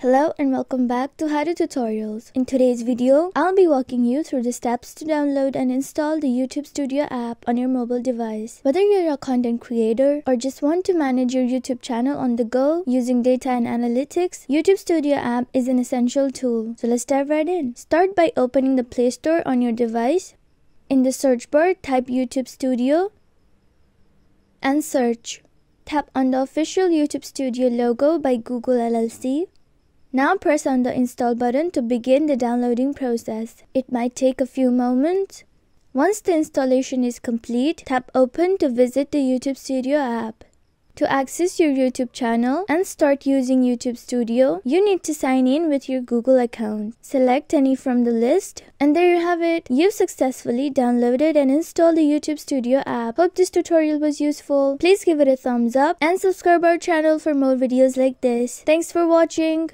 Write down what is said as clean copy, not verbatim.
Hello and welcome back to How To Tutorials. In today's video, I'll be walking you through the steps to download and install the YouTube Studio app on your mobile device. Whether you're a content creator or just want to manage your YouTube channel on the go using data and analytics, YouTube Studio app is an essential tool. So let's dive right in. Start by opening the Play Store on your device. In the search bar, type YouTube Studio and search. Tap on the official YouTube Studio logo by Google LLC. Now press on the install button to begin the downloading process. It might take a few moments. Once the installation is complete, tap open to visit the YouTube Studio app. To access your YouTube channel and start using YouTube Studio, you need to sign in with your Google account. Select any from the list, and there you have it. You've successfully downloaded and installed the YouTube Studio app. Hope this tutorial was useful. Please give it a thumbs up and subscribe our channel for more videos like this. Thanks for watching.